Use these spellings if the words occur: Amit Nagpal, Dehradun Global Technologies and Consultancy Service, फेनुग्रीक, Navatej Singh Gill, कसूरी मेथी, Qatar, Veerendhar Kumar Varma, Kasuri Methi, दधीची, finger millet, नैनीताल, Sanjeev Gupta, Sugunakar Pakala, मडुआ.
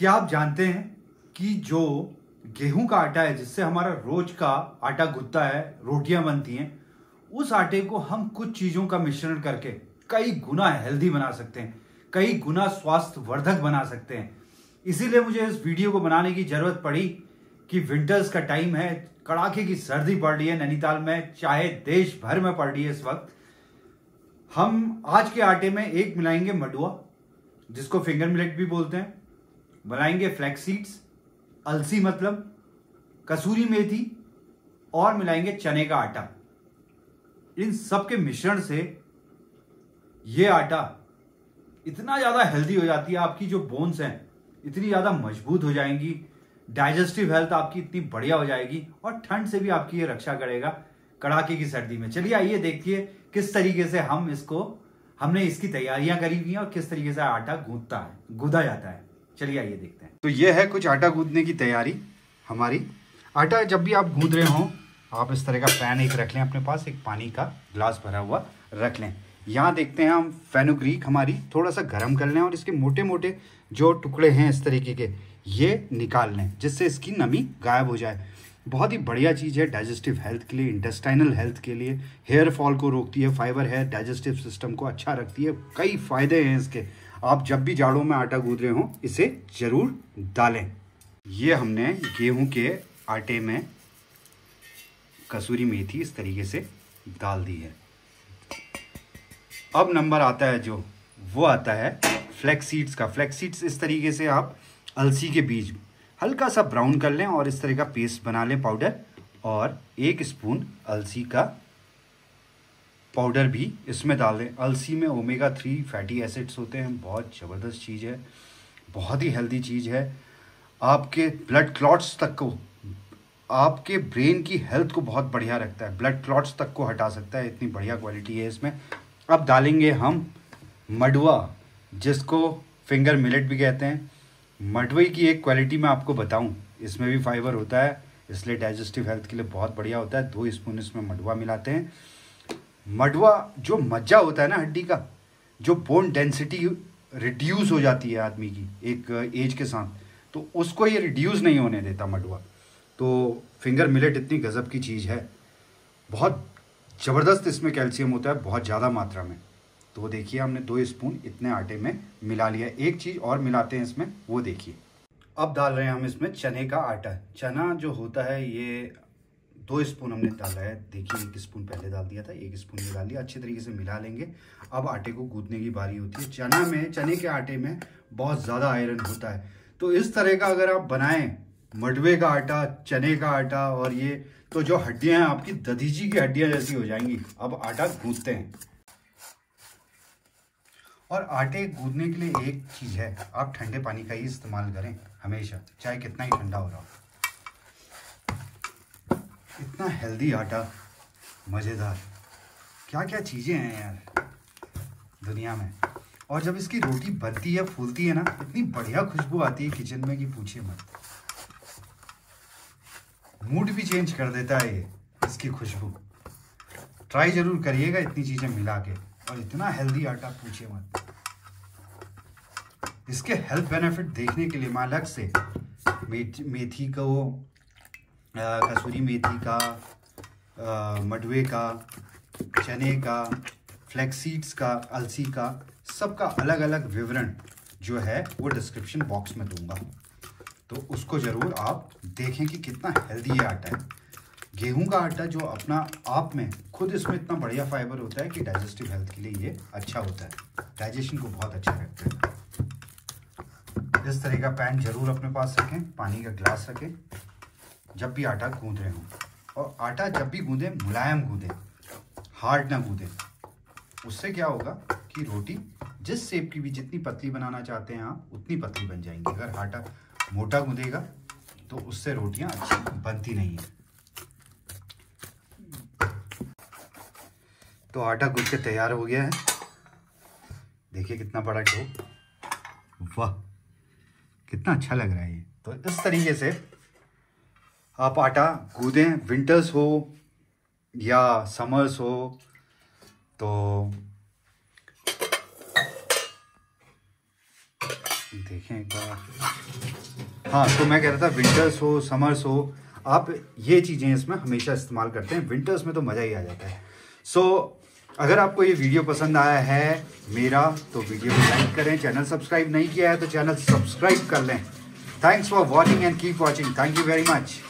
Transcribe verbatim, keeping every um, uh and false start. क्या आप जानते हैं कि जो गेहूं का आटा है, जिससे हमारा रोज का आटा गुथता है, रोटियां बनती हैं, उस आटे को हम कुछ चीज़ों का मिश्रण करके कई गुना हेल्दी बना सकते हैं, कई गुना स्वास्थ्य वर्धक बना सकते हैं। इसीलिए मुझे इस वीडियो को बनाने की ज़रूरत पड़ी कि विंटर्स का टाइम है, कड़ाके की सर्दी पड़ रही है नैनीताल में, चाहे देश भर में पड़ रही है इस वक्त। हम आज के आटे में एक मिलाएंगे मडुआ, जिसको फिंगर मिलेट भी बोलते हैं, बनाएंगे फ्लैक्स सीड्स, अलसी मतलब कसूरी मेथी, और मिलाएंगे चने का आटा। इन सब के मिश्रण से ये आटा इतना ज़्यादा हेल्दी हो जाती है, आपकी जो बोन्स हैं इतनी ज़्यादा मजबूत हो जाएंगी, डाइजेस्टिव हेल्थ आपकी इतनी बढ़िया हो जाएगी, और ठंड से भी आपकी ये रक्षा करेगा कड़ाके की सर्दी में। चलिए आइए देखिए किस तरीके से हम इसको हमने इसकी तैयारियां करी हुई हैं और किस तरीके से आटा गूंथता है, गूंदा जाता है। चलिए आइए देखते हैं। तो ये है कुछ आटा गूंदने की तैयारी हमारी। आटा जब भी आप गूंद रहे हो, आप इस तरह का पैन एक रख लें अपने पास, एक पानी का ग्लास भरा हुआ रख लें। यहाँ देखते हैं हम फेनुग्रीक हमारी थोड़ा सा गर्म कर लें और इसके मोटे मोटे जो टुकड़े हैं इस तरीके के, ये निकाल लें, जिससे इसकी नमी गायब हो जाए। बहुत ही बढ़िया चीज़ है डाइजेस्टिव हेल्थ के लिए, इंटेस्टाइनल हेल्थ के लिए, हेयर फॉल को रोकती है, फाइबर है, डाइजेस्टिव सिस्टम को अच्छा रखती है, कई फ़ायदे हैं इसके। आप जब भी जाड़ों में आटा गूंद रहे हों, इसे ज़रूर डालें। ये हमने गेहूं के आटे में कसूरी मेथी इस तरीके से डाल दी है। अब नंबर आता है जो वो आता है फ्लैक्स सीड्स का। फ्लैक्स सीड्स इस तरीके से आप अलसी के बीज हल्का सा ब्राउन कर लें और इस तरह का पेस्ट बना लें पाउडर, और एक स्पून अलसी का पाउडर भी इसमें डाल दें। अलसी में ओमेगा थ्री फैटी एसिड्स होते हैं, बहुत ज़बरदस्त चीज़ है, बहुत ही हेल्दी चीज़ है। आपके ब्लड क्लॉट्स तक को, आपके ब्रेन की हेल्थ को बहुत बढ़िया रखता है, ब्लड क्लॉट्स तक को हटा सकता है, इतनी बढ़िया क्वालिटी है इसमें। अब डालेंगे हम मडुआ, जिसको फिंगर मिलेट भी कहते हैं। मडुए की एक क्वालिटी मैं आपको बताऊं, इसमें भी फाइबर होता है, इसलिए डाइजेस्टिव हेल्थ के लिए बहुत बढ़िया होता है। दो स्पून इसमें मडुआ मिलाते हैं। मडुआ जो मज्जा होता है ना हड्डी का, जो बोन डेंसिटी रिड्यूस हो जाती है आदमी की एक एज के साथ, तो उसको ये रिड्यूस नहीं होने देता मडुआ। तो फिंगर मिलेट इतनी गजब की चीज़ है, बहुत ज़बरदस्त इसमें कैल्शियम होता है, बहुत ज़्यादा मात्रा में। तो देखिए हमने दो स्पून इतने आटे में मिला लिया। एक चीज़ और मिलाते हैं इसमें, वो देखिए। अब डाल रहे हैं हम इसमें चने का आटा। चना जो होता है ये दो स्पून हमने डाला है, देखिए एक स्पून पहले डाल दिया था, एक स्पून मिला लिया, अच्छे तरीके से मिला लेंगे। अब आटे को गूंदने की बारी होती है। चना में, चने के आटे में बहुत ज़्यादा आयरन होता है, तो इस तरह का अगर आप बनाएँ मडुए का आटा, चने का आटा और ये, तो जो हड्डियाँ हैं आपकी दधीची की हड्डियाँ जैसी हो जाएंगी। अब आटा गूंदते हैं। और आटे गूंदने के लिए एक चीज़ है, आप ठंडे पानी का ही इस्तेमाल करें हमेशा, चाहे कितना ही ठंडा हो रहा हो। इतना हेल्दी आटा, मज़ेदार, क्या क्या चीज़ें हैं यार दुनिया में। और जब इसकी रोटी बनती है, फूलती है ना, इतनी बढ़िया खुशबू आती है किचन में कि पूछिए मत। मूड भी चेंज कर देता है ये, इसकी खुशबू। ट्राई ज़रूर करिएगा इतनी चीज़ें मिला के, और इतना हेल्दी आटा पूछिए मत। इसके हेल्थ बेनिफिट देखने के लिए मैं अलग से मेथी को, कसूरी मेथी का, मडुए का, चने का, फ्लैक्स सीड्स का, अलसी का, सबका अलग अलग विवरण जो है वो डिस्क्रिप्शन बॉक्स में दूंगा, तो उसको ज़रूर आप देखें कि कितना हेल्दी ये आटा है। गेहूं का आटा जो अपना आप में खुद इसमें इतना बढ़िया फाइबर होता है कि डाइजेस्टिव हेल्थ के लिए ये अच्छा होता है, डाइजेशन को बहुत अच्छा रखता है। इस तरह का पैन ज़रूर अपने पास रखें, पानी का ग्लास रखें जब भी आटा गूंद रहे हों। और आटा जब भी गूंदें मुलायम गूंदें, हार्ड ना गूंदें। उससे क्या होगा कि रोटी जिस शेप की भी, जितनी पतली बनाना चाहते हैं आप, उतनी पतली बन जाएंगी। अगर आटा मोटा गूंदेगा तो उससे रोटियाँ अच्छी बनती नहीं हैं। तो आटा गूंद के तैयार हो गया है, देखिए कितना बड़ा डो, वाह कितना अच्छा लग रहा है ये। तो इस तरीके से आप आटा गूंदें, विंटर्स हो या समर्स हो। तो देखें एक बार। हाँ तो मैं कह रहा था विंटर्स हो समर्स हो आप ये चीज़ें इसमें हमेशा इस्तेमाल करते हैं, विंटर्स में तो मज़ा ही आ जाता है। सो so, अगर आपको ये वीडियो पसंद आया है मेरा तो वीडियो को लाइक करें, चैनल सब्सक्राइब नहीं किया है तो चैनल सब्सक्राइब कर लें। Thanks for watching and keep watching. Thank you very much.